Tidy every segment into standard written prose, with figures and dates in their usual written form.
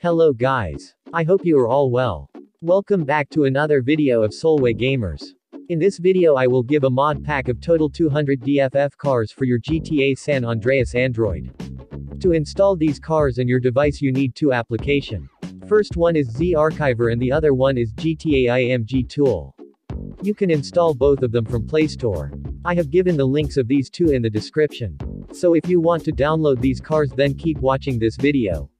Hello guys. I hope you are all well. Welcome back to another video of Soulway GamerZ. In this video I will give a mod pack of total 200 DFF cars for your GTA San Andreas Android. To install these cars in your device you need two applications. First one is Z Archiver and the other one is GTA IMG tool. You can install both of them from Play Store. I have given the links of these two in the description. So if you want to download these cars then keep watching this video.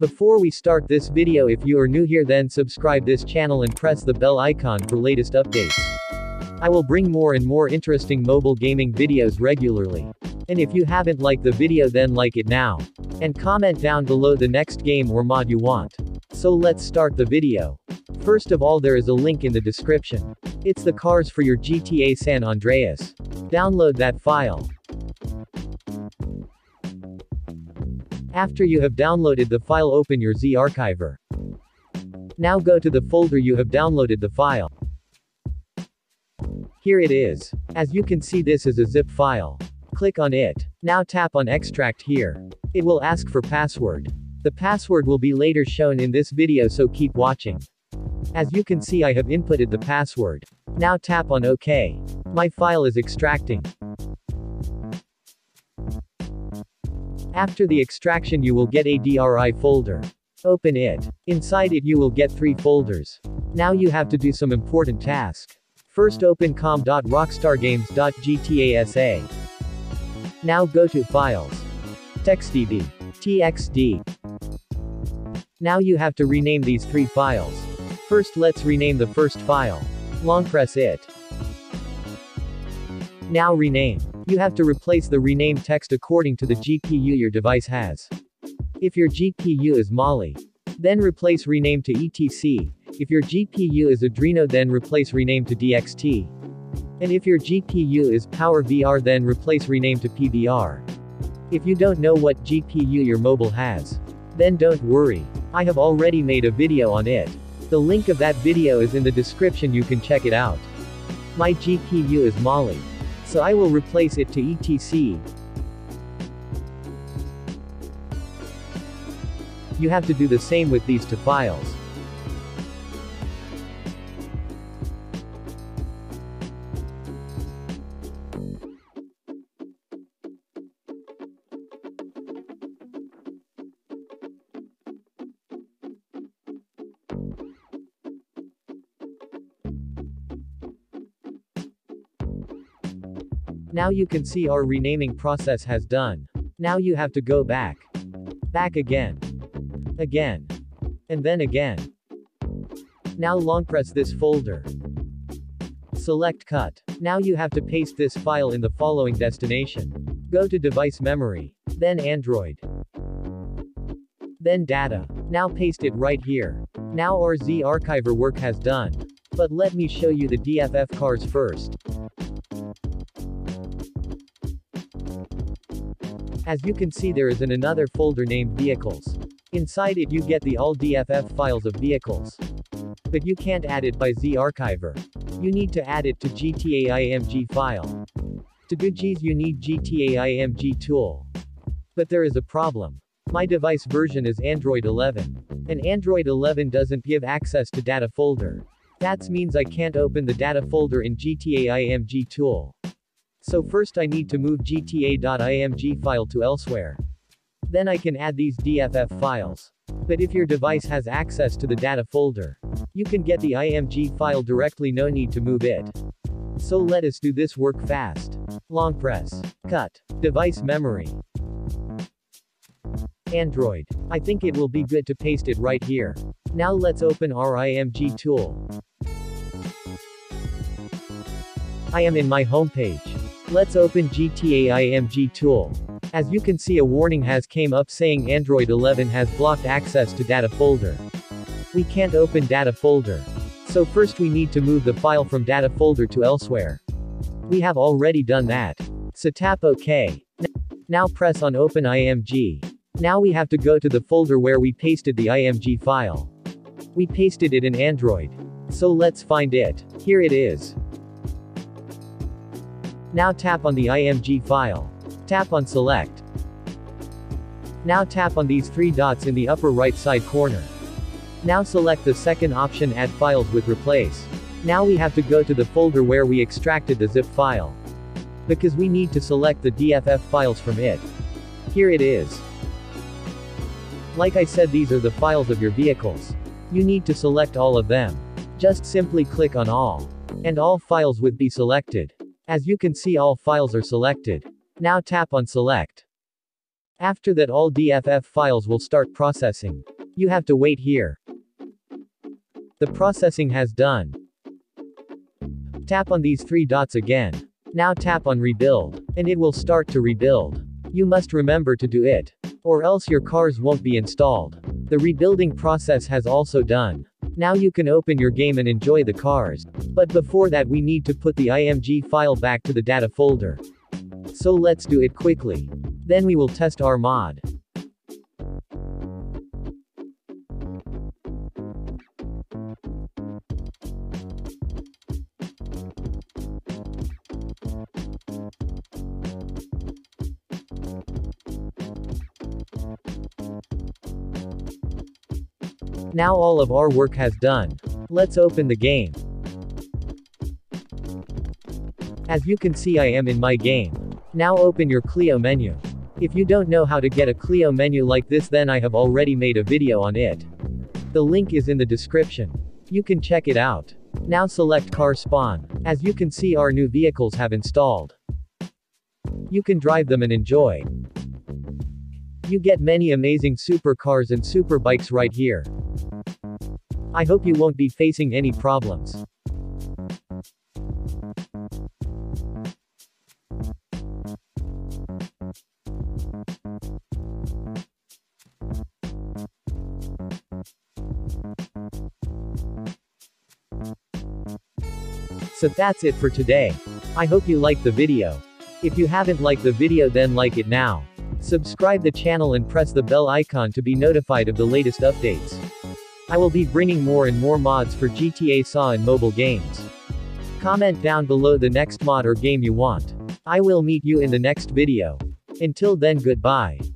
Before we start this video, if you are new here then subscribe this channel and press the bell icon for latest updates. I will bring more and more interesting mobile gaming videos regularly. And if you haven't liked the video then like it now. And comment down below the next game or mod you want. So let's start the video. First of all there is a link in the description. It's the cars for your GTA San Andreas. Download that file. After you have downloaded the file open your Z Archiver. Now go to the folder you have downloaded the file. Here it is. As you can see this is a zip file. Click on it. Now tap on extract here. It will ask for password. The password will be later shown in this video so keep watching. As you can see I have inputted the password. Now tap on OK. My file is extracting. After the extraction you will get a DRI folder. Open it. Inside it you will get three folders. Now you have to do some important task. First open com.rockstargames.gtasa. Now go to Files. TextDB. TXD. Now you have to rename these three files. First let's rename the first file. Long press it. Now rename. You have to replace the rename text according to the GPU your device has. If your GPU is Mali, then replace rename to ETC. If your GPU is Adreno then replace rename to DXT. And if your GPU is PowerVR then replace rename to PVR. If you don't know what GPU your mobile has, then don't worry. I have already made a video on it. The link of that video is in the description, you can check it out. My GPU is Mali, so I will replace it to ETC. You have to do the same with these two files. Now you can see our renaming process has done. Now you have to go back. Back again. Again. And then again. Now long press this folder. Select cut. Now you have to paste this file in the following destination. Go to device memory. Then Android. Then data. Now paste it right here. Now our Z archiver work has done. But let me show you the DFF cars first. As you can see there is another folder named Vehicles. Inside it you get the all DFF files of Vehicles. But you can't add it by Z Archiver. You need to add it to GTA IMG file. To do G's you need GTA IMG tool. But there is a problem. My device version is Android 11. And Android 11 doesn't give access to data folder. That means I can't open the data folder in GTA IMG tool. So first I need to move GTA.img file to elsewhere. Then I can add these DFF files. But if your device has access to the data folder, you can get the IMG file directly, no need to move it. So let us do this work fast. Long press. Cut. Device memory. Android. I think it will be good to paste it right here. Now let's open our IMG tool. I am in my home page. Let's open GTA IMG tool. As you can see a warning has came up saying Android 11 has blocked access to data folder. We can't open data folder. So first we need to move the file from data folder to elsewhere. We have already done that. So tap OK. Now press on open IMG. Now we have to go to the folder where we pasted the IMG file. We pasted it in Android. So let's find it. Here it is. Now tap on the IMG file. Tap on select. Now tap on these three dots in the upper right side corner. Now select the second option, add files with replace. Now we have to go to the folder where we extracted the zip file, because we need to select the DFF files from it. Here it is. Like I said, these are the files of your vehicles. You need to select all of them. Just simply click on all, and all files would be selected. As you can see, all files are selected. Now tap on select. After that, all DFF files will start processing. You have to wait here. The processing has done. Tap on these three dots again. Now tap on rebuild, and it will start to rebuild. You must remember to do it, or else your cars won't be installed. The rebuilding process has also done. Now you can open your game and enjoy the cars. But before that, we need to put the IMG file back to the data folder. So let's do it quickly. Then we will test our mod. Now all of our work has done. Let's open the game. As you can see, I am in my game. Now open your Cleo menu. If you don't know how to get a Cleo menu like this, then I have already made a video on it. The link is in the description. You can check it out. Now select car spawn. As you can see, our new vehicles have installed. You can drive them and enjoy. You get many amazing supercars and superbikes right here. I hope you won't be facing any problems. So that's it for today. I hope you liked the video. If you haven't liked the video, then like it now. Subscribe the channel and press the bell icon to be notified of the latest updates. I will be bringing more and more mods for GTA San and mobile games. Comment down below the next mod or game you want. I will meet you in the next video. Until then, goodbye.